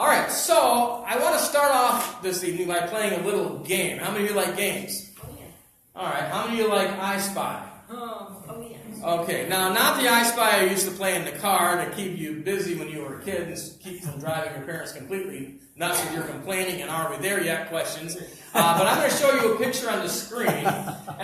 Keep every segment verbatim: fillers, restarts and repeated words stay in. All right, so I want to start off this evening by playing a little game. How many of you like games? Oh, yeah. All right, how many of you like I Spy? Oh, oh yeah. Okay, now not the I Spy you used to play in the car to keep you busy when you were a kid and keep you from driving your parents completely nuts with your complaining and are we there yet questions. Uh, but I'm going to show you a picture on the screen, and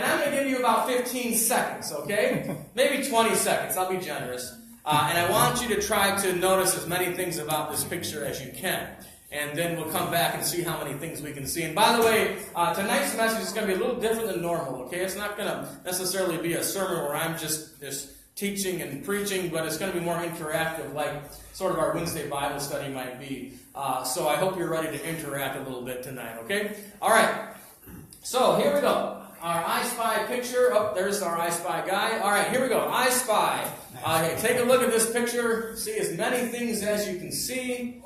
I'm going to give you about fifteen seconds, okay? Maybe twenty seconds, I'll be generous. Uh, and I want you to try to notice as many things about this picture as you can. And then we'll come back and see how many things we can see. And by the way, uh, tonight's message is going to be a little different than normal, okay? It's not going to necessarily be a sermon where I'm just, just teaching and preaching, but it's going to be more interactive, like sort of our Wednesday Bible study might be. Uh, so I hope you're ready to interact a little bit tonight, okay? All right. So here we go. Our I Spy picture. Oh, there's our I Spy guy. All right, here we go. I Spy. Uh, okay, take a look at this picture. See as many things as you can see.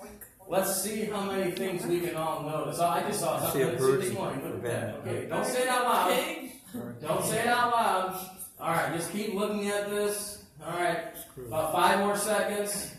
Let's see how many things we can all notice. Oh, I just saw something this morning. Look at that. Okay, don't say it out loud. Don't say it out loud. All right, just keep looking at this. All right, about five more seconds.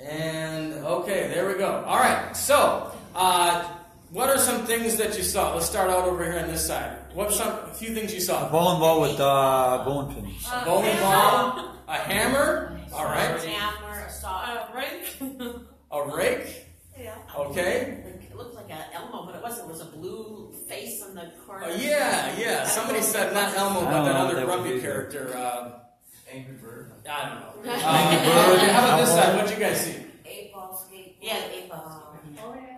And okay, there we go. All right, so. Uh, What are some things that you saw? Let's start out over here on this side. What's some, a few things you saw? A bowling ball with uh, bowling pins. A bowling ball, a hammer. All right. A hammer, a saw, a rake. A rake? Yeah. Okay. It looked like an Elmo, but it wasn't. It was a blue face on the corner. Oh, yeah, yeah. Somebody said not Elmo, but that other grumpy character. Uh, Angry Bird. I don't know. Uh, how about this side? What did you guys see? Eight ball skate. Yeah, eight ball. Oh, yeah.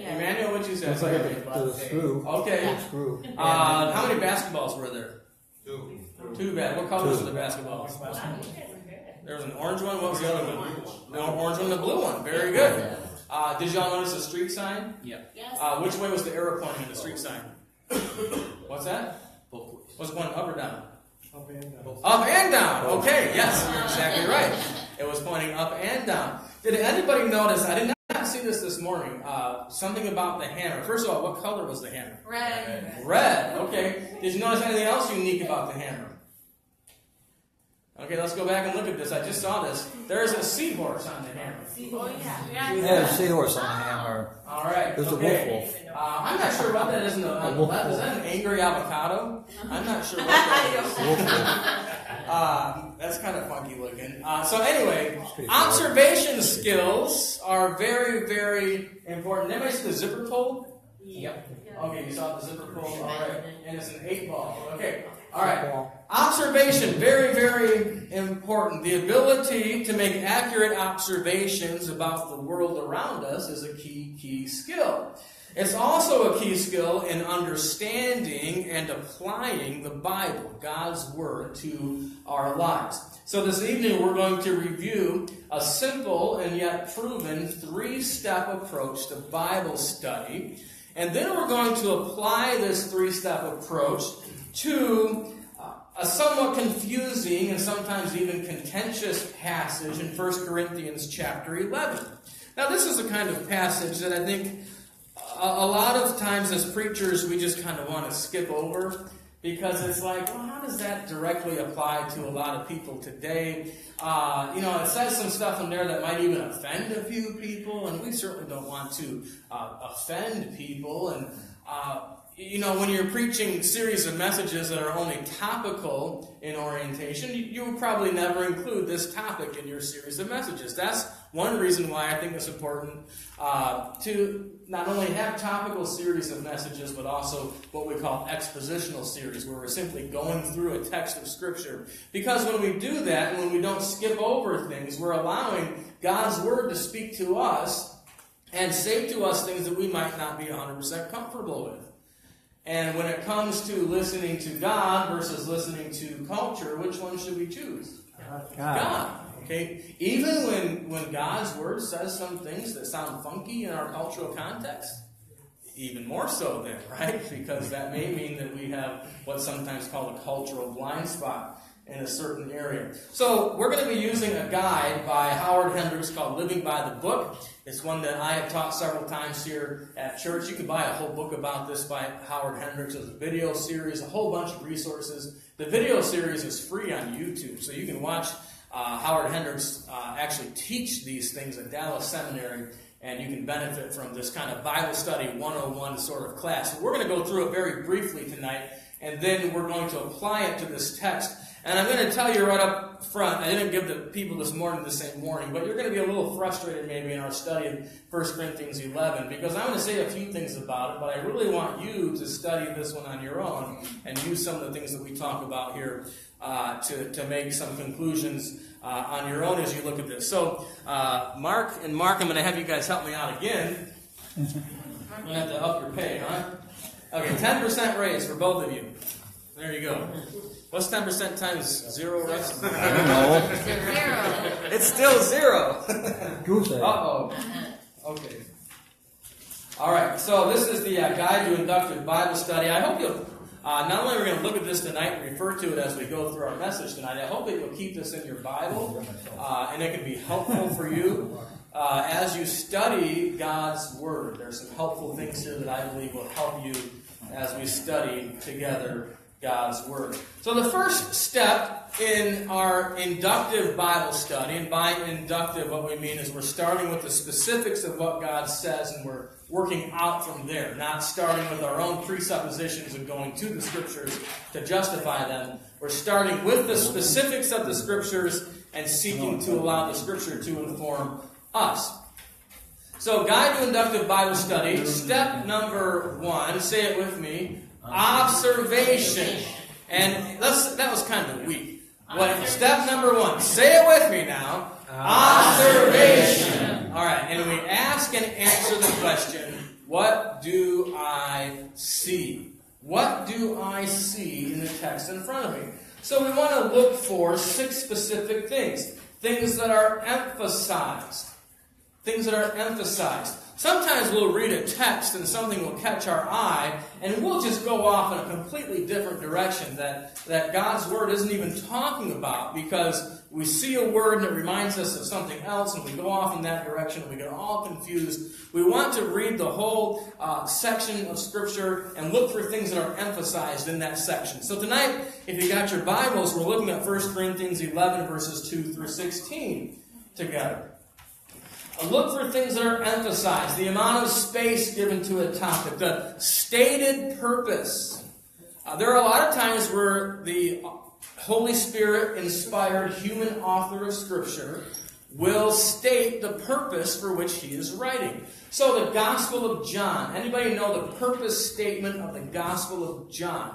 Yeah. Emmanuel, what'd you say? It's like a screw. Okay. Yeah. Screw. Uh, how many basketballs were there? Two. Two bad. What colors were the basketballs? There was an orange one. What was the other one? The orange one, the blue one. Very good. Uh, did y'all notice the street sign? Yeah. Uh, which way was the arrow pointing in the street sign? What's that? Both ways. What's going up or down? Up and down. Up and down. Okay. Yes, you're exactly right. It was pointing up and down. Did anybody notice? I didn't. I see this this morning. Uh, something about the hammer. First of all, what color was the hammer? Red. Red. Okay. Did you notice anything else unique about the hammer? Okay, let's go back and look at this. I just saw this. There's a seahorse on the hammer. Oh yeah. Yeah, a seahorse on the hammer. All right. There's okay. a wolf. wolf. Uh, I'm not sure about that. Isn't it? On the left, is that an angry avocado? I'm not sure what that is. Uh, that's kind of funky looking. Uh, so anyway, observation skills are very, very important. Anybody see the zipper pull? Yep. Okay, you saw the zipper pull. All right. And it's an eight ball. Okay. All right. Observation, very, very important. The ability to make accurate observations about the world around us is a key, key skill. It's also a key skill in understanding and applying the Bible, God's Word, to our lives. So this evening we're going to review a simple and yet proven three-step approach to Bible study. And then we're going to apply this three-step approach to a somewhat confusing and sometimes even contentious passage in First Corinthians chapter eleven. Now this is the kind of passage that I think a lot of times as preachers, we just kind of want to skip over because it's like, well, how does that directly apply to a lot of people today? Uh, you know, it says some stuff in there that might even offend a few people, and we certainly don't want to uh, offend people. And, uh, you know, when you're preaching series of messages that are only topical in orientation, you, you would probably never include this topic in your series of messages. That's one reason why I think it's important uh, to not only have topical series of messages, but also what we call expositional series, where we're simply going through a text of Scripture. Because when we do that, and when we don't skip over things, we're allowing God's Word to speak to us and say to us things that we might not be one hundred percent comfortable with. And when it comes to listening to God versus listening to culture, which one should we choose? God. God. Okay? Even when, when God's Word says some things that sound funky in our cultural context, even more so then, right? Because that may mean that we have what's sometimes called a cultural blind spot in a certain area. So we're going to be using a guide by Howard Hendricks called Living by the Book. It's one that I have taught several times here at church. You can buy a whole book about this by Howard Hendricks. It's a video series, a whole bunch of resources. The video series is free on YouTube, so you can watch Uh, Howard Hendricks uh, actually teach these things at Dallas Seminary, and you can benefit from this kind of Bible study one oh one sort of class. So we're going to go through it very briefly tonight, and then we're going to apply it to this text. And I'm going to tell you right up front, I didn't give the people this morning the same warning, but you're going to be a little frustrated maybe in our study of First Corinthians eleven, because I'm going to say a few things about it, but I really want you to study this one on your own and use some of the things that we talk about here uh, to, to make some conclusions uh, on your own as you look at this. So, uh, Mark, and Mark, I'm going to have you guys help me out again. I'm going to have to up your pay, huh? Okay, ten percent raise for both of you. There you go. What's ten percent times zero, Russ? I don't know. Zero. It's still zero. Uh-oh. Okay. All right, so this is the uh, Guide to Inductive Bible Study. I hope you'll, uh, not only are we going to look at this tonight and refer to it as we go through our message tonight, I hope that you'll keep this in your Bible, uh, and it can be helpful for you. Uh, as you study God's Word, there's some helpful things here that I believe will help you as we study together God's Word. So the first step in our inductive Bible study, and by inductive what we mean is we're starting with the specifics of what God says and we're working out from there, not starting with our own presuppositions and going to the Scriptures to justify them. We're starting with the specifics of the Scriptures and seeking to allow the Scripture to inform us. So, Guide to Inductive Bible Study, step number one, say it with me, observation. And let's, that was kind of weak. But step number one, say it with me now, observation. All right, and we ask and answer the question, what do I see? What do I see in the text in front of me? So, we want to look for six specific things, things that are emphasized. Things that are emphasized. Sometimes we'll read a text and something will catch our eye, and we'll just go off in a completely different direction that, that God's Word isn't even talking about, because we see a word and it reminds us of something else, and we go off in that direction, and we get all confused. We want to read the whole uh, section of Scripture and look for things that are emphasized in that section. So tonight, if you got your Bibles, we're looking at First Corinthians eleven, verses two through sixteen together. Look for things that are emphasized, the amount of space given to a topic, the stated purpose. Uh, there are a lot of times where the Holy Spirit-inspired human author of Scripture will state the purpose for which he is writing. So the Gospel of John. Anybody know the purpose statement of the Gospel of John?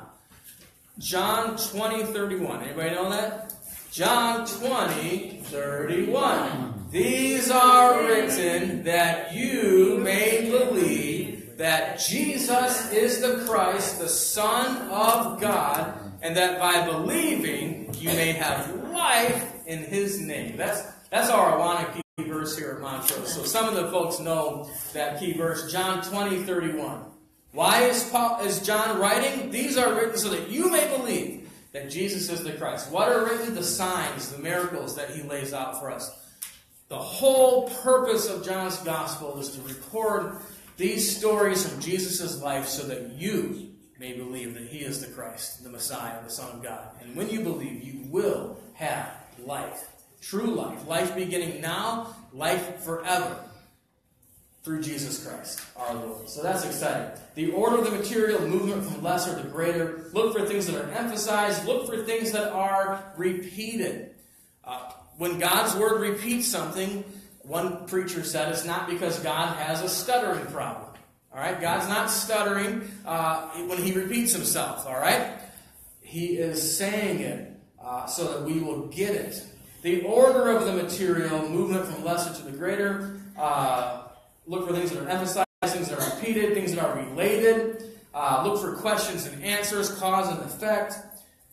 John twenty, thirty-one. Anybody know that? John twenty, thirty-one. These are written that you may believe that Jesus is the Christ, the Son of God, and that by believing you may have life in His name. That's, that's our Awana key verse here at Montrose. So some of the folks know that key verse, John twenty, thirty-one. Why is, Paul, is John writing? These are written so that you may believe that Jesus is the Christ. What are written? The signs, the miracles that He lays out for us. The whole purpose of John's Gospel is to record these stories of Jesus' life so that you may believe that He is the Christ, the Messiah, the Son of God. And when you believe, you will have life, true life, life beginning now, life forever, through Jesus Christ, our Lord. So that's exciting. The order of the material, movement from lesser to greater. Look for things that are emphasized. Look for things that are repeated. Uh, When God's Word repeats something, one preacher said, it's not because God has a stuttering problem. All right? God's not stuttering uh, when He repeats Himself. All right? He is saying it uh, so that we will get it. The order of the material, movement from lesser to the greater. Uh, look for things that are emphasized, things that are repeated, things that are related. Uh, look for questions and answers, cause and effect.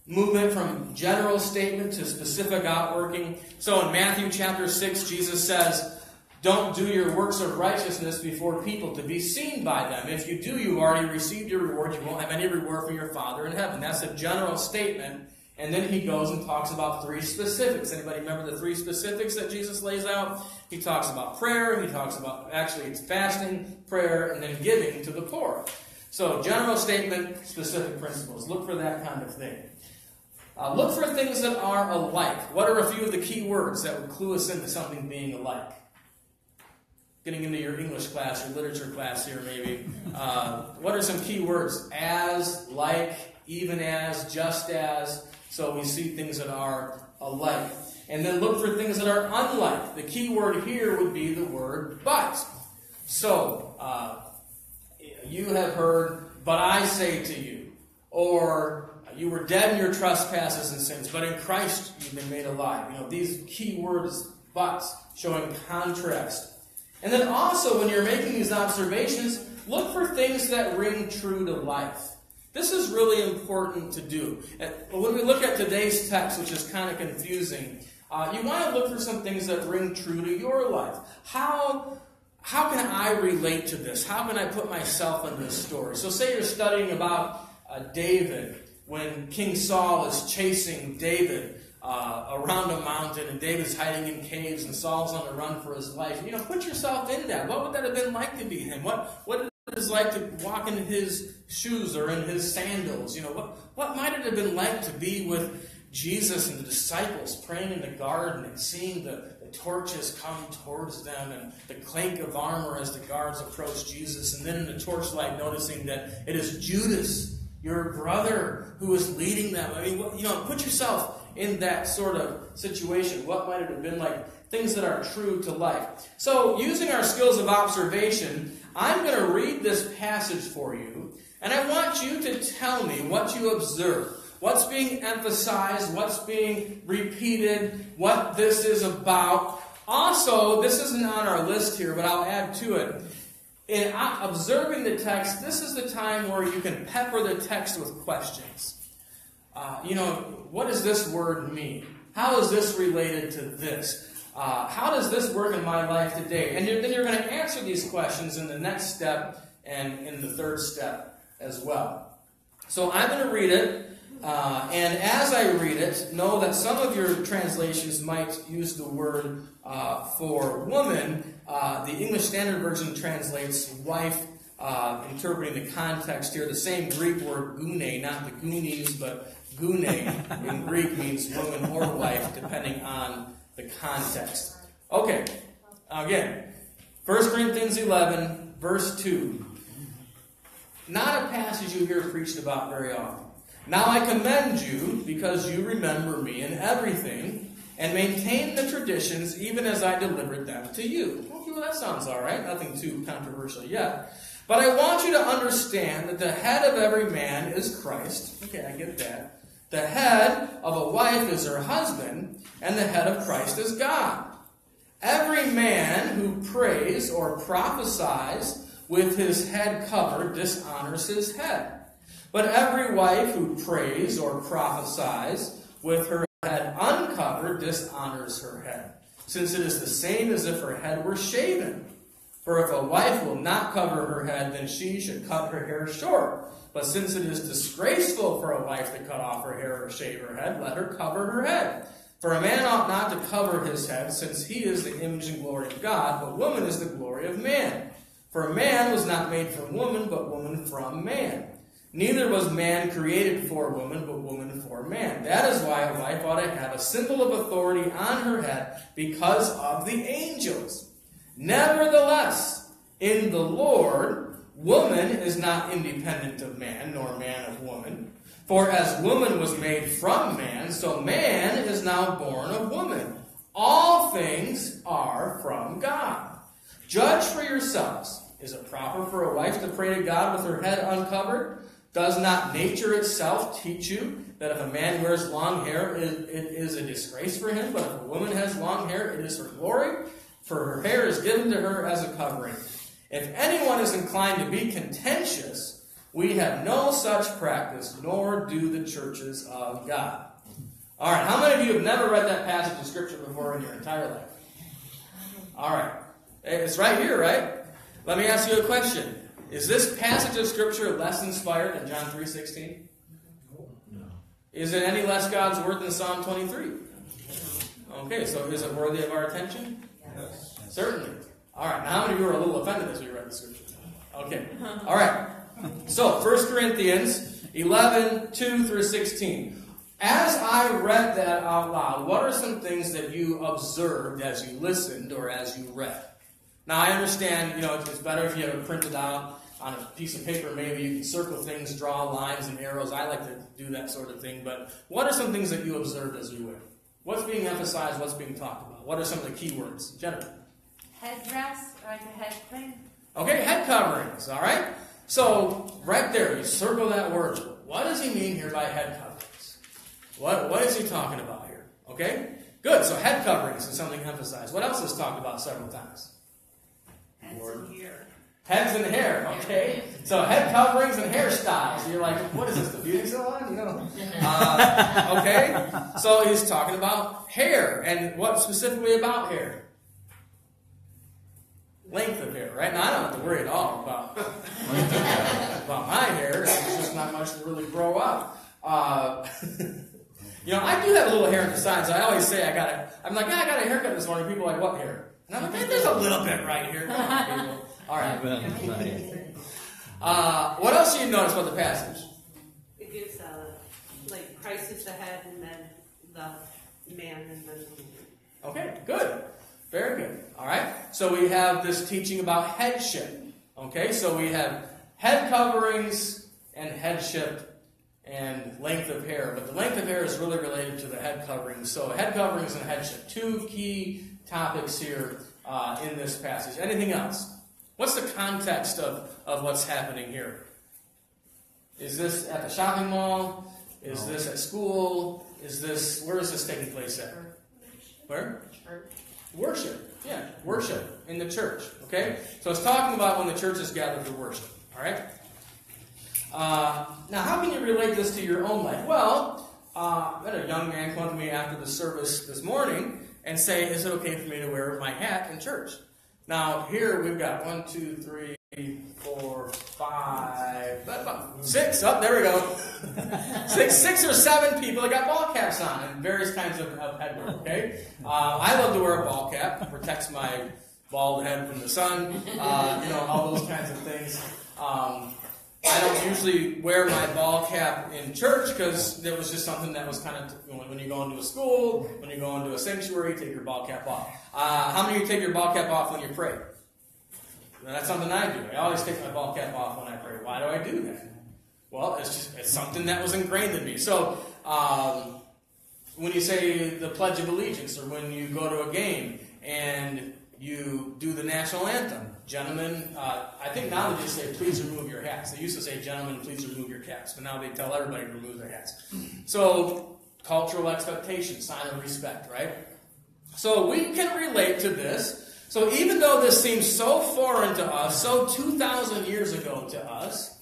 Movement from general statement to specific outworking. So in Matthew chapter six, Jesus says, don't do your works of righteousness before people to be seen by them. If you do, you've already received your reward. You won't have any reward from your Father in heaven. That's a general statement. And then He goes and talks about three specifics. Anybody remember the three specifics that Jesus lays out? He talks about prayer. He talks about, actually, it's fasting, prayer, and then giving to the poor. So general statement, specific principles. Look for that kind of thing. Uh, look for things that are alike. What are a few of the key words that would clue us into something being alike? Getting into your English class, your literature class here maybe. Uh, what are some key words? As, like, even as, just as. So we see things that are alike. And then look for things that are unlike. The key word here would be the word but. So, uh, you have heard, but I say to you. Or, you were dead in your trespasses and sins, but in Christ you've been made alive. You know, these key words, but, showing contrast. And then also, when you're making these observations, look for things that ring true to life. This is really important to do. And when we look at today's text, which is kind of confusing, uh, you want to look for some things that ring true to your life. How, how can I relate to this? How can I put myself in this story? So say you're studying about uh, David, when King Saul is chasing David uh, around a mountain, and David's hiding in caves, and Saul's on the run for his life. You know, put yourself in that. What would that have been like to be him? What what did it was like to walk in his shoes or in his sandals? You know, what what might it have been like to be with Jesus and the disciples praying in the garden and seeing the, the torches come towards them and the clank of armor as the guards approach Jesus, and then in the torchlight noticing that it is Judas, your brother, who is leading them. I mean, you know, put yourself in that sort of situation. What might it have been like? Things that are true to life. So, using our skills of observation, I'm going to read this passage for you, and I want you to tell me what you observe, what's being emphasized, what's being repeated, what this is about. Also, this isn't on our list here, but I'll add to it. In observing the text, this is the time where you can pepper the text with questions. Uh, you know, what does this word mean? How is this related to this? Uh, how does this work in my life today? And you're, then you're going to answer these questions in the next step and in the third step as well. So I'm going to read it, uh, and as I read it, know that some of your translations might use the word uh, for woman. Uh, the English Standard Version translates wife, uh, interpreting the context here. The same Greek word gune, not the Goonies, but gune in Greek means woman or wife, depending on the context. Okay, again, First Corinthians eleven, verse two. Not a passage you hear preached about very often. Now I commend you, because you remember me in everything, and maintain the traditions even as I delivered them to you. Okay, well, that sounds all right. Nothing too controversial yet. But I want you to understand that the head of every man is Christ. Okay, I get that. The head of a wife is her husband, and the head of Christ is God. Every man who prays or prophesies with his head covered dishonors his head. But every wife who prays or prophesies with her head uncovered dishonors her head, since it is the same as if her head were shaven. For if a wife will not cover her head, then she should cut her hair short. But since it is disgraceful for a wife to cut off her hair or shave her head, let her cover her head. For a man ought not to cover his head, since he is the image and glory of God, but woman is the glory of man. For man was not made from woman, but woman from man. Neither was man created for woman, but woman for man. That is why a wife ought to have a symbol of authority on her head, because of the angels. Nevertheless, in the Lord, woman is not independent of man, nor man of woman. For as woman was made from man, so man is now born of woman. All things are from God. Judge for yourselves. Is it proper for a wife to pray to God with her head uncovered? Does not nature itself teach you that if a man wears long hair, it, it is a disgrace for him? But if a woman has long hair, it is her glory, for her hair is given to her as a covering. If anyone is inclined to be contentious, we have no such practice, nor do the churches of God. All right, how many of you have never read that passage of Scripture before in your entire life? All right, it's right here, right? Let me ask you a question. Is this passage of Scripture less inspired than John three sixteen? No. Is it any less God's word than Psalm twenty-three? Okay, so is it worthy of our attention? Yes. Certainly. All right, now how many of you were a little offended as we read the Scripture? Okay. All right. So, First Corinthians eleven, two through sixteen. As I read that out loud, what are some things that you observed as you listened or as you read? Now, I understand, you know, it's better if you have it printed out on a piece of paper. Maybe you can circle things, draw lines and arrows. I like to do that sort of thing. But what are some things that you observed as you read? What's being emphasized? What's being talked about? What are some of the key words? Jennifer? Headdress, like a head thing. Okay, head coverings, all right? So, right there, you circle that word. What does he mean here by head coverings? What, what is he talking about here? Okay, good. So head coverings is something emphasized. What else is talked about several times? Heads Lord. and hair. Heads and hair, okay. So head coverings and hairstyles. You're like, what is this, the beauty salon? You know. Uh, okay, so he's talking about hair. And what specifically about hair? Length of hair, right? Now, I don't have to worry at all about, about my hair. It's just not much to really grow up. Uh, you know, I do have a little hair on the sides. So I always say I got a, I'm like, yeah, I got a haircut this morning. People are like, what hair? And I'm like, hey, there's a little bit right here. On, all right. uh, what else do you notice about the passage? It gives, uh, like, Christ is the head and then the man and then the woman. Okay, good. Very good. All right. So we have this teaching about headship. Okay. So we have head coverings and headship and length of hair. But the length of hair is really related to the head coverings. So head coverings and headship. Two key topics here uh, in this passage. Anything else? What's the context of, of what's happening here? Is this at the shopping mall? Is this at school? Is this, where is this taking place at? Where? Church. Worship, yeah, worship in the church, okay? So it's talking about when the church is gathered for worship, all right? Uh, now, how can you relate this to your own life? Well, uh, I had a young man come to me after the service this morning and say, is it okay for me to wear my hat in church? Now, here we've got one, two, three, four, five, six, oh, there we go. six, six or seven people that got ball caps on and various kinds of, of headwear, okay? Uh, I love to wear a ball cap. Protects my bald head from the sun, uh, you know, all those kinds of things. Um, I don't usually wear my ball cap in church because there was just something that was kind of, you know, when you go into a school, when you go into a sanctuary, you take your ball cap off. Uh, how many of you take your ball cap off when you pray? And that's something I do. I always take my ball cap off when I pray. Why do I do that? Well, it's just it's something that was ingrained in me. So um, when you say the Pledge of Allegiance or when you go to a game and you do the national anthem, gentlemen, uh, I think now they just say, please remove your hats. They used to say, gentlemen, please remove your caps. But now they tell everybody to remove their hats. So cultural expectation, sign of respect, right? So we can relate to this. So even though this seems so foreign to us, so two thousand years ago to us,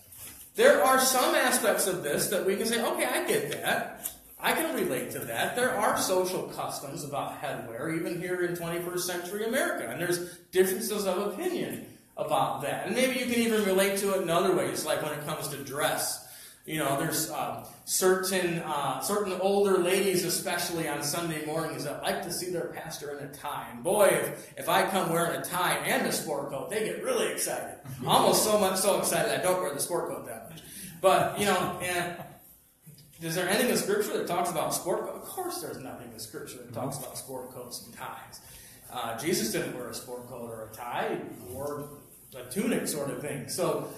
there are some aspects of this that we can say, okay, I get that. I can relate to that. There are social customs about headwear, even here in twenty-first century America. And there's differences of opinion about that. And maybe you can even relate to it in other ways, like when it comes to dress. You know, there's uh, certain uh, certain older ladies, especially on Sunday mornings, that like to see their pastor in a tie. And boy, if, if I come wearing a tie and a sport coat, they get really excited. Almost so much so excited I don't wear the sport coat that much. But, you know, and is there anything in Scripture that talks about sport coats? Of course there's nothing in Scripture that talks about sport coats and ties. Uh, Jesus didn't wear a sport coat or a tie. He wore a tunic sort of thing. So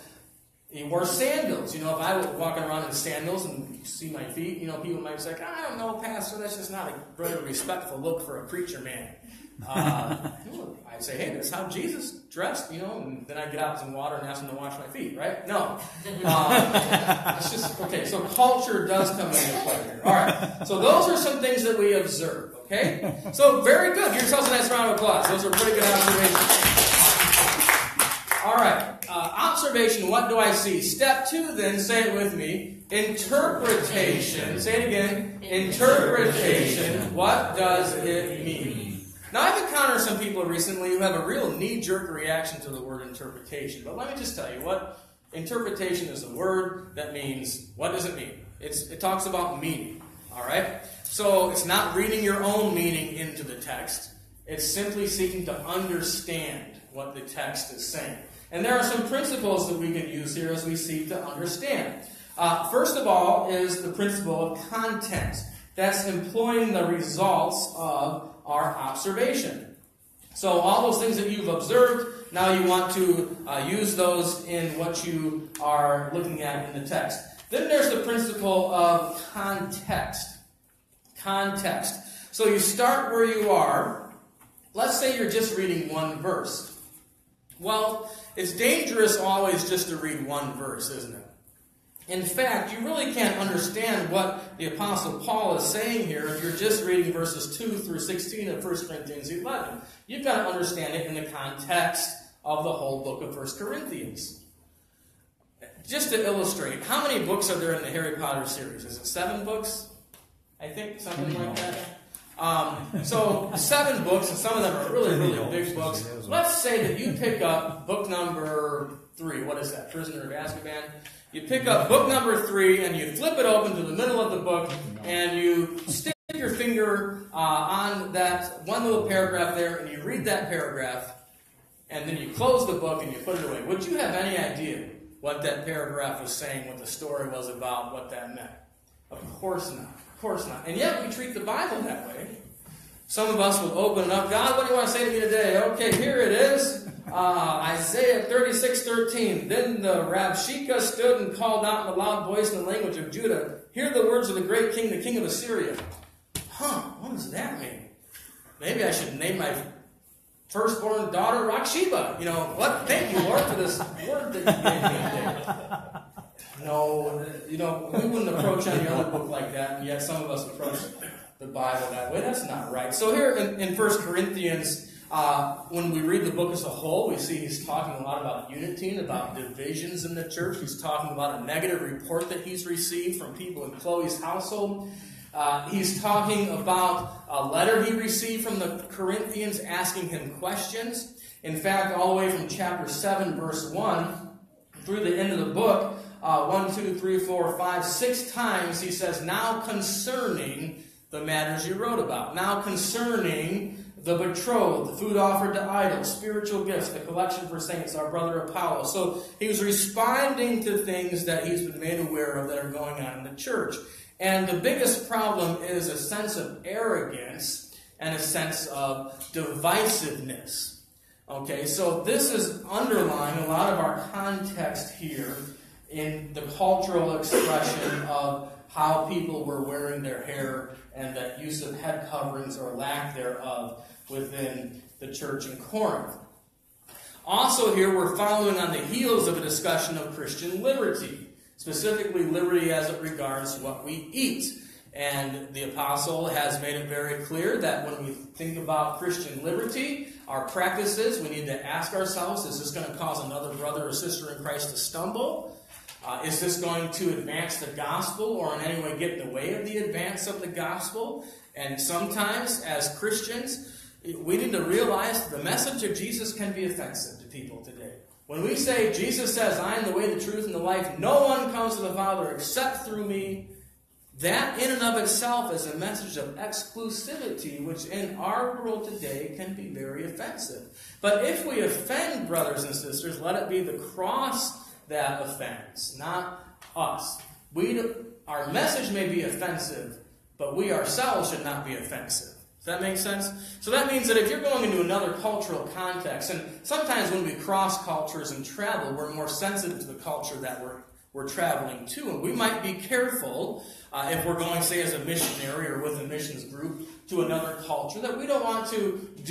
he wore sandals. You know, if I was walking around in sandals and see my feet, you know, people might be like, I don't know, Pastor, that's just not a very respectful look for a preacher man. Uh, I'd say, hey, that's how Jesus dressed, you know, and then I'd get out some water and ask him to wash my feet, right? No. Uh, it's just, okay, so culture does come into play here. All right, so those are some things that we observe, okay? So very good. Give yourselves a nice round of applause. Those are pretty good observations. All right. Uh, observation, what do I see? Step two, then, say it with me. Interpretation. Say it again. Interpretation. What does it mean? Now, I've encountered some people recently who have a real knee-jerk reaction to the word interpretation. But let me just tell you what. Interpretation is a word that means, what does it mean? It's, it talks about meaning. All right? So it's not reading your own meaning into the text. It's simply seeking to understand what the text is saying. And there are some principles that we can use here as we seek to understand. Uh, first of all is the principle of context. That's employing the results of our observation. So all those things that you've observed, now you want to uh, use those in what you are looking at in the text. Then there's the principle of context. Context. So you start where you are. Let's say you're just reading one verse. Well, it's dangerous always just to read one verse, isn't it? In fact, you really can't understand what the Apostle Paul is saying here if you're just reading verses two through sixteen of First Corinthians eleven. You've got to understand it in the context of the whole book of First Corinthians. Just to illustrate, how many books are there in the Harry Potter series? Is it seven books? I think, something like that. Um, so, seven books, and some of them are really, really big books. Let's say that you pick up book number three. What is that? Prisoner of Azkaban. You pick up book number three, and you flip it open to the middle of the book, and you stick your finger uh, on that one little paragraph there, and you read that paragraph, and then you close the book and you put it away. Would you have any idea what that paragraph was saying, what the story was about, what that meant? Of course not. Of course not. And yet we treat the Bible that way. Some of us will open it up. God, what do you want to say to me today? Okay, here it is. Uh, Isaiah thirty-six thirteen. Then the Rabshakeh stood and called out in a loud voice in the language of Judah, "Hear the words of the great king, the king of Assyria." Huh, what does that mean? Maybe I should name my firstborn daughter Raksheba. You know, what? Thank you, Lord, for this word that you gave me. No, you know, we wouldn't approach any other book like that, and yet some of us approach the Bible that way. That's not right. So here in, in First Corinthians, Uh, when we read the book as a whole, we see he's talking a lot about unity and about divisions in the church. He's talking about a negative report that he's received from people in Chloe's household. Uh, he's talking about a letter he received from the Corinthians asking him questions. In fact, all the way from chapter seven, verse one, through the end of the book, uh, one, two, three, four, five, six times he says, "Now concerning the matters you wrote about." Now concerning the betrothed, the food offered to idols, spiritual gifts, the collection for saints, our brother Apollo. So he was responding to things that he's been made aware of that are going on in the church. And the biggest problem is a sense of arrogance and a sense of divisiveness. Okay, so this is underlying a lot of our context here in the cultural expression of how people were wearing their hair and that use of head coverings or lack thereof within the church in Corinth. Also here, we're following on the heels of a discussion of Christian liberty, specifically liberty as it regards what we eat. And the apostle has made it very clear that when we think about Christian liberty, our practices, we need to ask ourselves, is this going to cause another brother or sister in Christ to stumble? Uh, is this going to advance the gospel or in any way get in the way of the advance of the gospel? And sometimes, as Christians, we need to realize the message of Jesus can be offensive to people today. When we say, Jesus says, "I am the way, the truth, and the life. No one comes to the Father except through me," that in and of itself is a message of exclusivity, which in our world today can be very offensive. But if we offend brothers and sisters, let it be the cross that offends, not us. We, our message may be offensive, but we ourselves should not be offensive. Does that make sense? So that means that if you're going into another cultural context, and sometimes when we cross cultures and travel, we're more sensitive to the culture that we're, we're traveling to, and we might be careful uh, if we're going, say, as a missionary or with a missions group to another culture, that we don't want to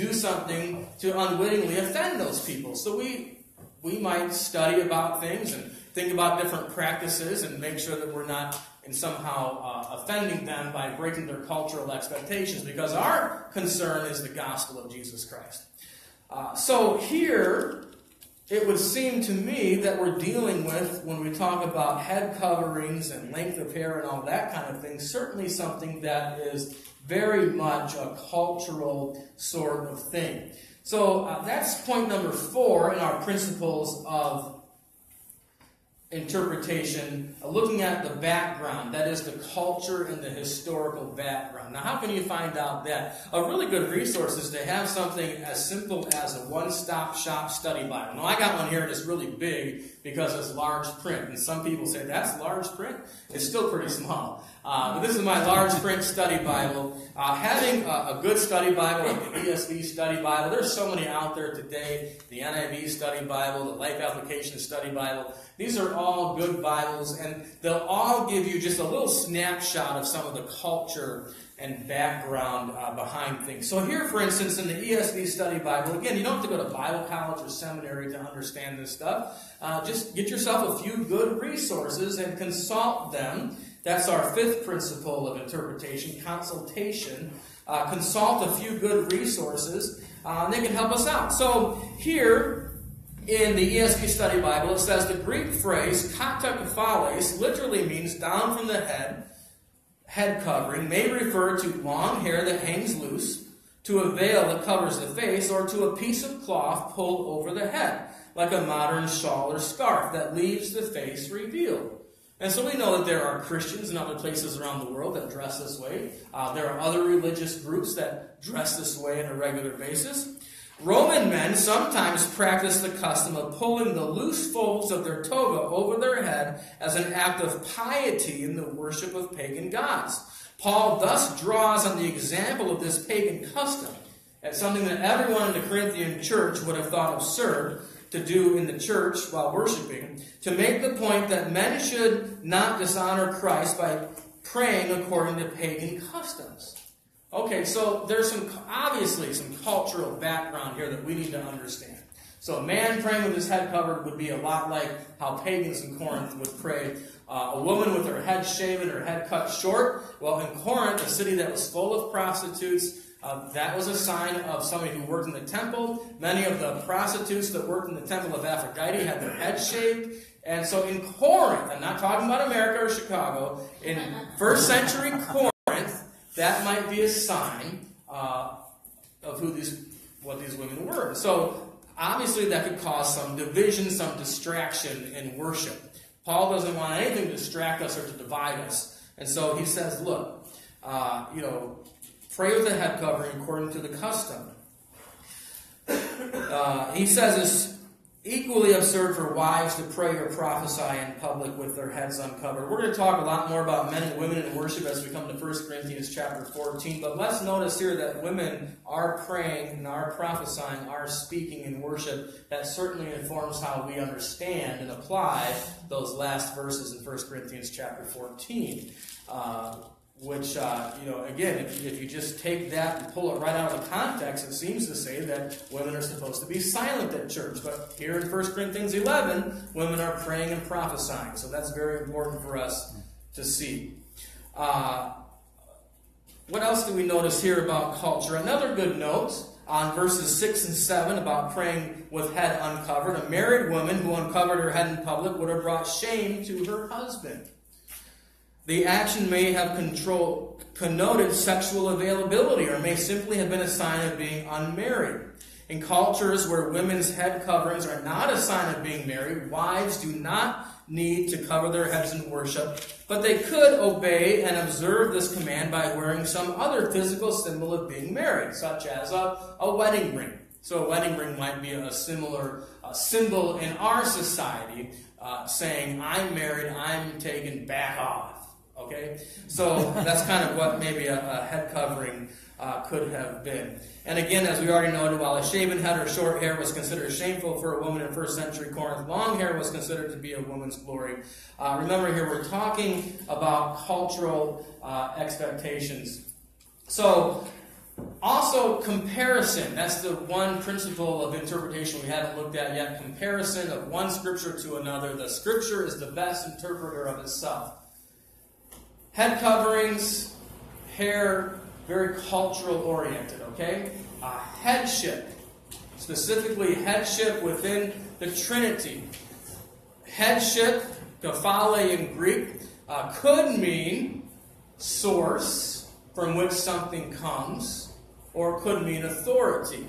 do something to unwittingly offend those people. So we We might study about things and think about different practices and make sure that we're not in somehow uh, offending them by breaking their cultural expectations, because our concern is the gospel of Jesus Christ. Uh, so here, it would seem to me that we're dealing with, when we talk about head coverings and length of hair and all that kind of thing, certainly something that is very much a cultural sort of thing. So uh, that's point number four in our principles of interpretation, looking at the background, that is the culture and the historical background. Now, how can you find out that? A really good resource is to have something as simple as a one-stop shop study Bible. Now, I got one here that's really big because it's large print, and some people say, that's large print? It's still pretty small. Uh, but this is my large print study Bible. Uh, having a, a good study Bible, like the E S V study Bible, there's so many out there today, the N I V study Bible, the Life Application study Bible. These are all good Bibles, and they'll all give you just a little snapshot of some of the culture and background uh, behind things. So here, for instance, in the E S V Study Bible, again, you don't have to go to Bible college or seminary to understand this stuff. Uh, just get yourself a few good resources and consult them. That's our fifth principle of interpretation, consultation. Uh, consult a few good resources, uh, and they can help us out. So here, in the E S V Study Bible, it says the Greek phrase "katakephales" literally means down from the head, head covering, may refer to long hair that hangs loose, to a veil that covers the face, or to a piece of cloth pulled over the head, like a modern shawl or scarf that leaves the face revealed. And so we know that there are Christians in other places around the world that dress this way. Uh, there are other religious groups that dress this way on a regular basis. Roman men sometimes practiced the custom of pulling the loose folds of their toga over their head as an act of piety in the worship of pagan gods. Paul thus draws on the example of this pagan custom as something that everyone in the Corinthian church would have thought absurd to do in the church while worshiping, to make the point that men should not dishonor Christ by praying according to pagan customs. Okay, so there's some obviously some cultural background here that we need to understand. So a man praying with his head covered would be a lot like how pagans in Corinth would pray. Uh, a woman with her head shaven, her head cut short. Well, in Corinth, a city that was full of prostitutes, uh, that was a sign of somebody who worked in the temple. Many of the prostitutes that worked in the temple of Aphrodite had their heads shaved. And so in Corinth, I'm not talking about America or Chicago, in first century Corinth, that might be a sign uh, of who these, what these women were. So obviously that could cause some division, some distraction in worship. Paul doesn't want anything to distract us or to divide us. And so he says, look, uh, you know, pray with a head covering according to the custom. Uh, he says it's equally absurd for wives to pray or prophesy in public with their heads uncovered. We're going to talk a lot more about men and women in worship as we come to First Corinthians chapter fourteen, but let's notice here that women are praying and are prophesying, are speaking in worship. That certainly informs how we understand and apply those last verses in First Corinthians chapter fourteen, uh, which, uh, you know, again, if, if you just take that and pull it right out of the context, it seems to say that women are supposed to be silent at church. But here in First Corinthians eleven, women are praying and prophesying. So that's very important for us to see. Uh, what else do we notice here about culture? Another good note on verses six and seven about praying with head uncovered. A married woman who uncovered her head in public would have brought shame to her husband. The action may have control, connoted sexual availability, or may simply have been a sign of being unmarried. In cultures where women's head coverings are not a sign of being married, wives do not need to cover their heads in worship, but they could obey and observe this command by wearing some other physical symbol of being married, such as a, a wedding ring. So a wedding ring might be a similar uh, symbol in our society, uh, saying, I'm married, I'm taken, back off. Okay, so that's kind of what maybe a, a head covering uh, could have been. And again, as we already noted, while a shaven head or short hair was considered shameful for a woman in first century Corinth, long hair was considered to be a woman's glory. Uh, remember here, we're talking about cultural uh, expectations. So, also comparison. That's the one principle of interpretation we haven't looked at yet. Comparison of one scripture to another. The scripture is the best interpreter of itself. Head coverings, hair, very cultural-oriented, okay? Uh, headship, specifically headship within the Trinity. Headship, kephale in Greek, uh, could mean source from which something comes, or could mean authority.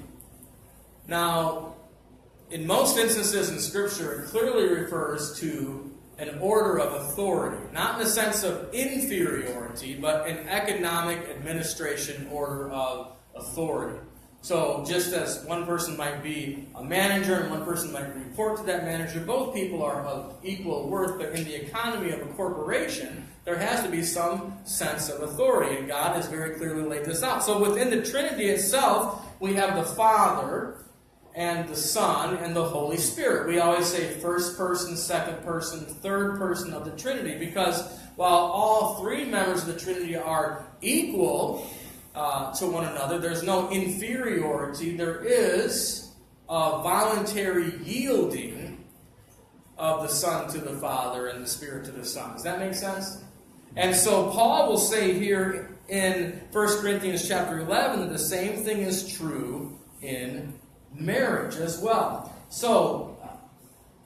Now, in most instances in Scripture, it clearly refers to an order of authority, not in the sense of inferiority, but an economic administration order of authority. So just as one person might be a manager and one person might report to that manager, both people are of equal worth, but in the economy of a corporation, there has to be some sense of authority, and God has very clearly laid this out. So within the Trinity itself, we have the Father and the Son and the Holy Spirit. We always say first person, second person, third person of the Trinity, because while all three members of the Trinity are equal Uh, to one another, there's no inferiority. There is a voluntary yielding of the Son to the Father and the Spirit to the Son. Does that make sense? And so Paul will say here in First Corinthians chapter eleven that the same thing is true in marriage as well. So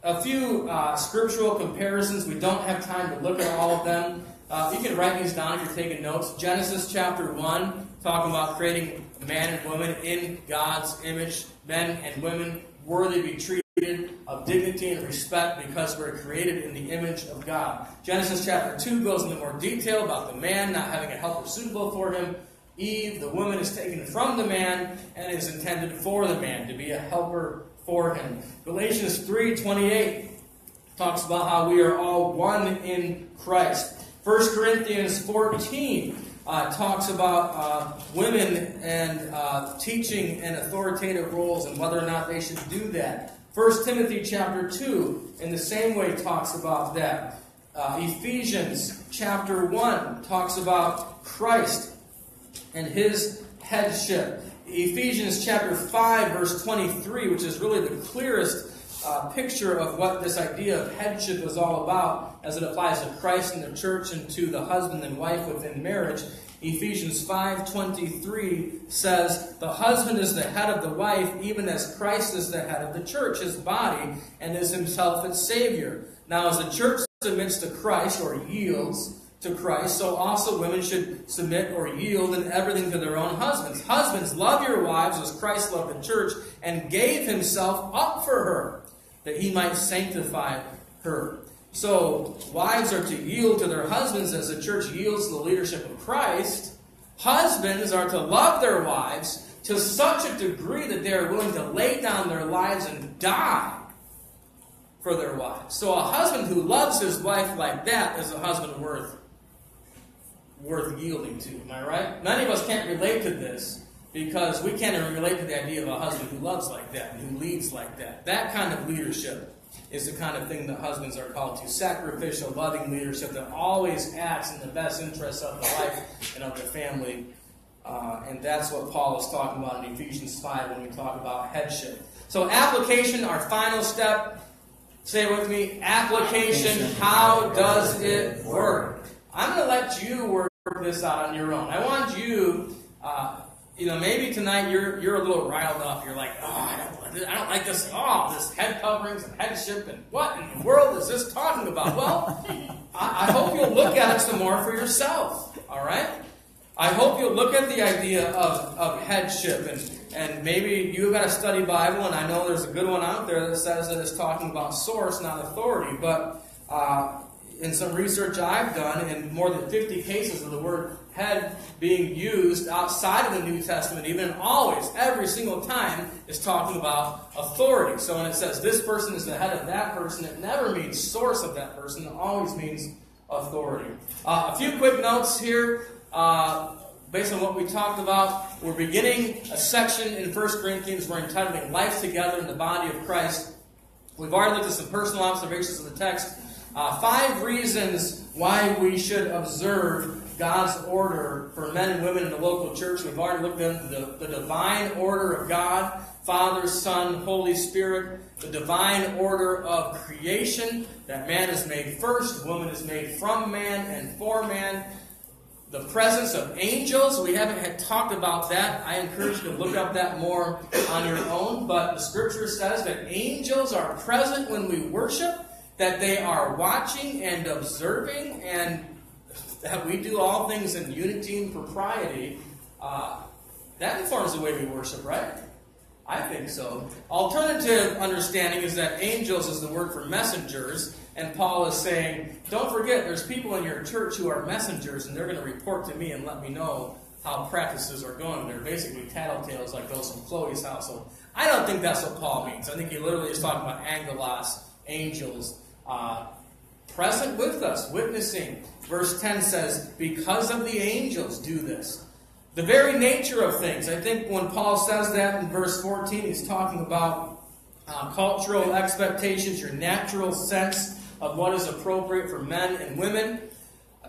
a few uh, scriptural comparisons. We don't have time to look at all of them. Uh, you can write these down if you're taking notes. Genesis chapter one. Talking about creating man and woman in God's image, men and women worthy to be treated of dignity and respect because we're created in the image of God. Genesis chapter two goes into more detail about the man not having a helper suitable for him. Eve, the woman, is taken from the man and is intended for the man to be a helper for him. Galatians three twenty-eight talks about how we are all one in Christ. First Corinthians fourteen Uh, talks about uh, women and uh, teaching and authoritative roles and whether or not they should do that. First Timothy chapter two, in the same way, talks about that. Uh, Ephesians chapter one talks about Christ and his headship. Ephesians chapter five, verse twenty-three, which is really the clearest uh, picture of what this idea of headship is all about, as it applies to Christ and the church and to the husband and wife within marriage. Ephesians five twenty-three says, "The husband is the head of the wife, even as Christ is the head of the church, his body, and is himself its Savior. Now as the church submits to Christ, or yields to Christ, so also women should submit or yield in everything to their own husbands. Husbands, love your wives as Christ loved the church and gave himself up for her, that he might sanctify her." So, wives are to yield to their husbands as the church yields to the leadership of Christ. Husbands are to love their wives to such a degree that they are willing to lay down their lives and die for their wives. So a husband who loves his wife like that is a husband worth, worth yielding to. Am I right? Many of us can't relate to this because we can't even relate to the idea of a husband who loves like that, who leads like that. That kind of leadership is the kind of thing that husbands are called to. Sacrificial, loving leadership that always acts in the best interests of the wife and of the family. Uh, and that's what Paul is talking about in Ephesians five when we talk about headship. So application, our final step. Say it with me. Application, how does it work? I'm going to let you work this out on your own. I want you, uh, you know, maybe tonight you're, you're a little riled up. You're like, oh, I don't I don't like this at all, this head coverings and headship, and what in the world is this talking about? Well, I, I hope you'll look at it some more for yourself, all right? I hope you'll look at the idea of, of headship, and, and maybe you've got a study Bible, and I know there's a good one out there that says that it's talking about source, not authority, but uh, in some research I've done, in more than fifty cases of the word head being used outside of the New Testament, even always, every single time, is talking about authority. So when it says this person is the head of that person, it never means source of that person. It always means authority. Uh, a few quick notes here. Uh, based on what we talked about, we're beginning a section in First Corinthians we're entitling Life Together in the Body of Christ. We've already looked at some personal observations of the text. Uh, five reasons why we should observe God's order for men and women in the local church. We've already looked at the, the divine order of God, Father, Son, Holy Spirit, the divine order of creation, that man is made first, woman is made from man and for man, the presence of angels. We haven't had talked about that. I encourage you to look up that more on your own, but the scripture says that angels are present when we worship, that they are watching and observing, and that we do all things in unity and propriety. Uh, that informs the way we worship, right? I think so. Alternative understanding is that angels is the word for messengers, and Paul is saying, don't forget, there's people in your church who are messengers, and they're going to report to me and let me know how practices are going. They're basically tattletales like those from Chloe's household. I don't think that's what Paul means. I think he literally is talking about angelos, angels, uh, present with us, witnessing. Verse ten says, because of the angels do this. The very nature of things. I think when Paul says that in verse fourteen, he's talking about uh, cultural expectations, your natural sense of what is appropriate for men and women.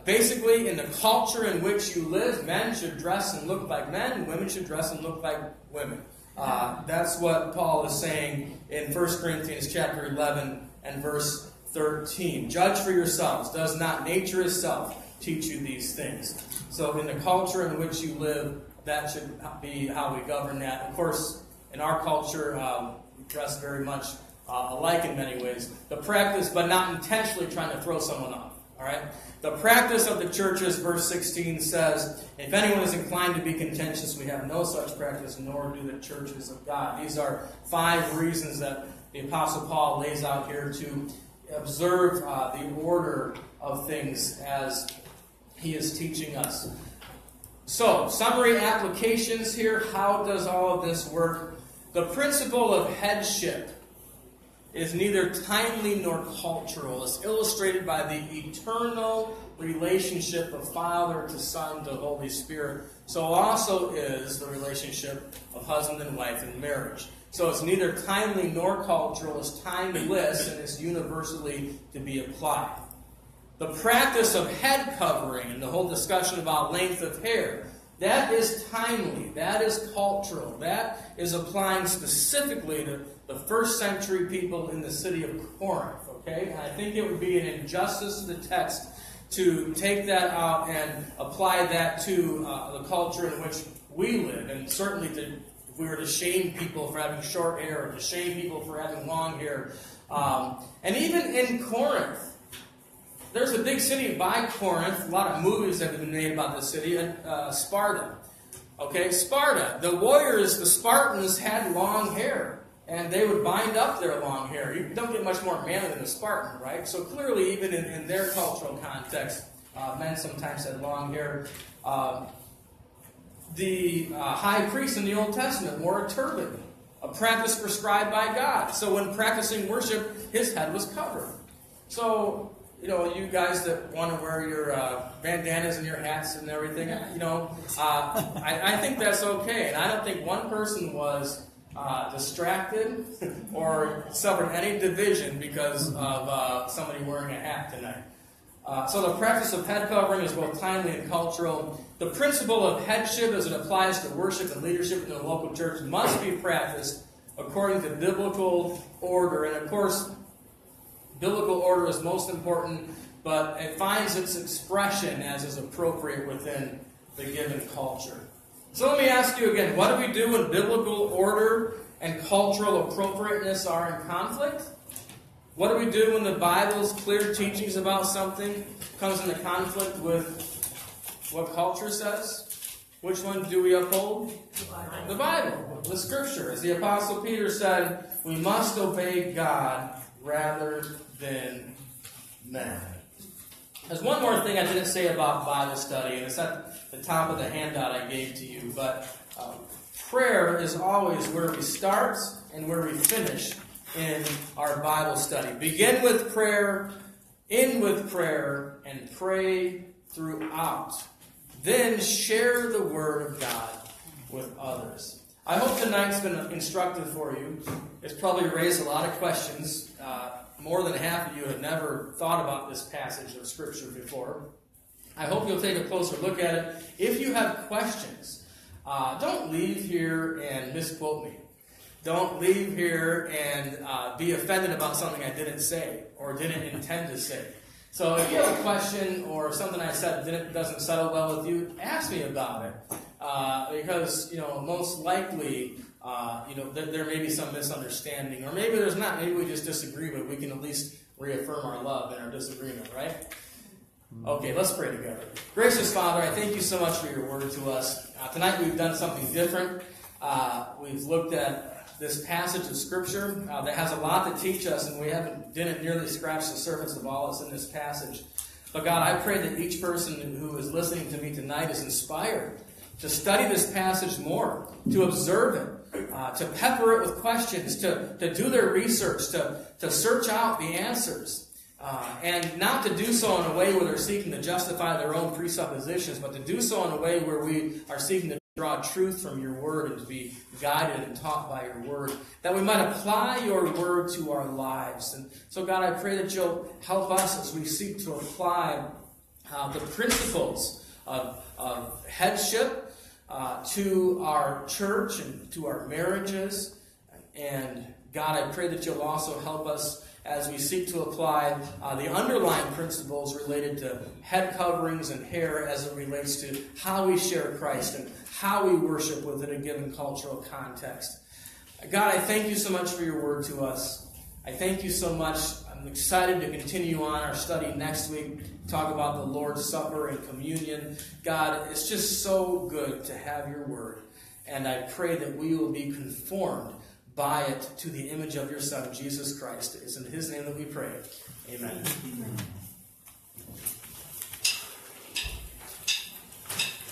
Basically, in the culture in which you live, men should dress and look like men, and women should dress and look like women. Uh, that's what Paul is saying in First Corinthians chapter eleven and verse thirteen. Judge for yourselves. Does not nature itself teach you these things? So in the culture in which you live, that should be how we govern that. Of course, in our culture, um, we dress very much uh, alike in many ways. The practice, but not intentionally trying to throw someone off. All right? The practice of the churches, verse sixteen says, if anyone is inclined to be contentious, we have no such practice, nor do the churches of God. These are five reasons that the Apostle Paul lays out here to observe uh, the order of things as he is teaching us. So, summary applications here. How does all of this work? The principle of headship is neither timely nor cultural. It's illustrated by the eternal relationship of Father to Son to Holy Spirit. So also is the relationship of husband and wife in marriage. So it's neither timely nor cultural. It's timeless and it's universally to be applied. The practice of head covering and the whole discussion about length of hair, that is timely, that is cultural, that is applying specifically to the first century people in the city of Corinth, okay? And I think it would be an injustice to the text to take that out and apply that to uh, the culture in which we live, and certainly to, if we were to shame people for having short hair or to shame people for having long hair. Um, and even in Corinth, there's a big city by Corinth, a lot of movies that have been made about this city, uh, Sparta. Okay, Sparta. The warriors, the Spartans, had long hair, and they would bind up their long hair. You don't get much more manly than a Spartan, right? So clearly, even in, in their cultural context, uh, men sometimes had long hair. Uh, the uh, high priest in the Old Testament wore a turban, a practice prescribed by God. So when practicing worship, his head was covered. So, you know, you guys that want to wear your uh, bandanas and your hats and everything, you know, uh, I, I think that's okay. And I don't think one person was uh, distracted or suffered any division because of uh, somebody wearing a hat tonight. Uh, so the practice of head covering is both timely and cultural. The principle of headship as it applies to worship and leadership in the local church must be practiced according to biblical order. And of course, biblical order is most important, but it finds its expression as is appropriate within the given culture. So let me ask you again, what do we do when biblical order and cultural appropriateness are in conflict? What do we do when the Bible's clear teachings about something comes into conflict with what culture says? Which one do we uphold? The Bible. The Bible, the Scripture. As the Apostle Peter said, we must obey God rather than men. There's one more thing I didn't say about Bible study, and it's at the top of the handout I gave to you, but uh, prayer is always where we start and where we finish in our Bible study. Begin with prayer, end with prayer, and pray throughout. Then share the Word of God with others. I hope tonight's been instructive for you. It's probably raised a lot of questions. Uh, more than half of you have never thought about this passage of Scripture before. I hope you'll take a closer look at it. If you have questions, uh, don't leave here and misquote me. Don't leave here and uh, be offended about something I didn't say or didn't intend to say. So if you have a question or something I said didn't, doesn't settle well with you, ask me about it. Uh, because, you know, most likely, uh, you know, th there may be some misunderstanding. Or maybe there's not. Maybe we just disagree, but we can at least reaffirm our love and our disagreement, right? Okay, let's pray together. Gracious Father, I thank you so much for your word to us. Uh, tonight we've done something different. Uh, we've looked at this passage of Scripture uh, that has a lot to teach us, and we haven't didn't nearly scratch the surface of all that's in this passage. But God, I pray that each person who is listening to me tonight is inspired to study this passage more, to observe it, Uh, to pepper it with questions, to, to do their research, to, to search out the answers, uh, and not to do so in a way where they're seeking to justify their own presuppositions, but to do so in a way where we are seeking to draw truth from your word and to be guided and taught by your word, that we might apply your word to our lives. And so, God, I pray that you'll help us as we seek to apply uh, the principles of, of headship, Uh, to our church and to our marriages. And God, I pray that you'll also help us as we seek to apply uh, the underlying principles related to head coverings and hair as it relates to how we share Christ and how we worship within a given cultural context. God, I thank you so much for your word to us. I thank you so much. I'm excited to continue on our study next week, talk about the Lord's Supper and communion. God, it's just so good to have your word, and I pray that we will be conformed by it to the image of your Son, Jesus Christ. It's in his name that we pray. Amen.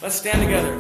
Let's stand together.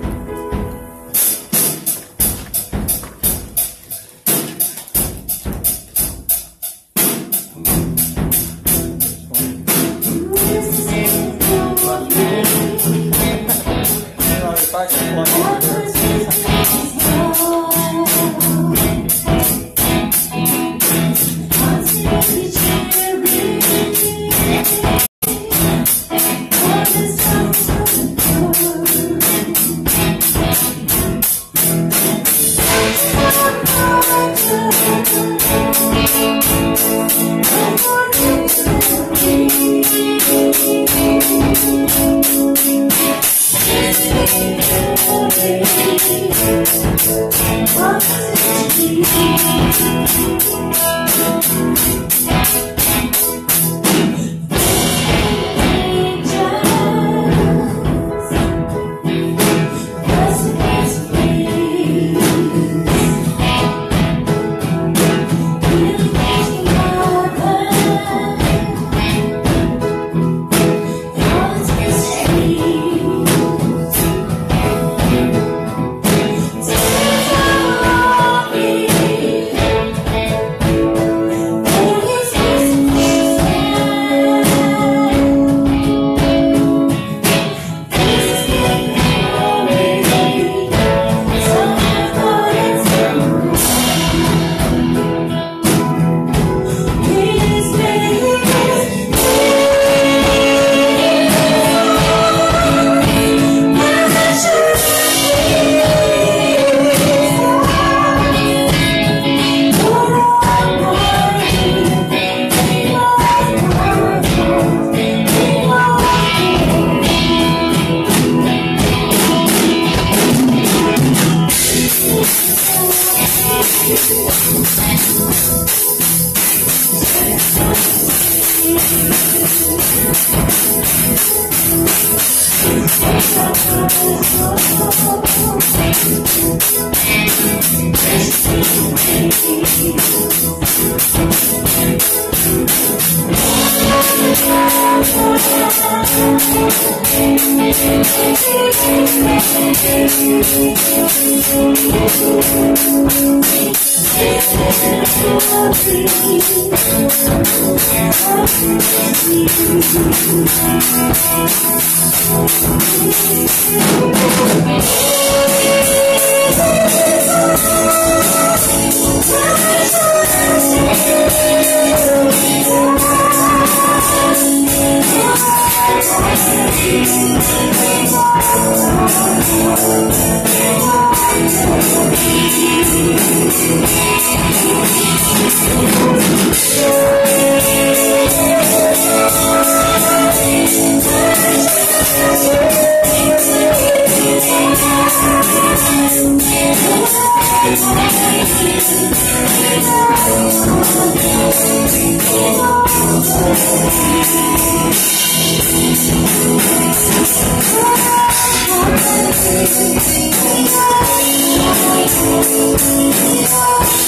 Thank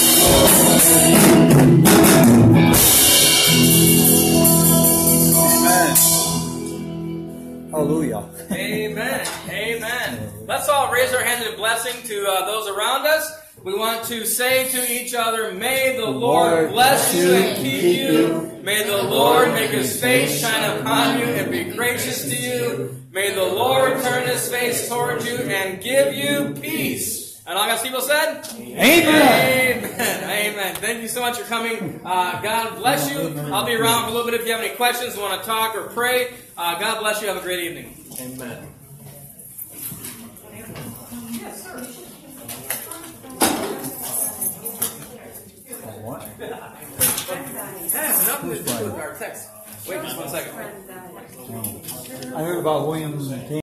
you. all raise our hands in blessing to uh, those around us. We want to say to each other, may the Lord bless you and keep you. May the Lord make his face shine upon you and be gracious to you. May the Lord turn his face toward you and give you peace. And all God's people said, amen. Amen. Amen. Thank you so much for coming. Uh, God bless you. I'll be around for a little bit if you have any questions, want to talk or pray. Uh, God bless you. Have a great evening. Amen. Yes, sir. What? Has nothing to do with our text. Wait just one second. I heard about Williams and King.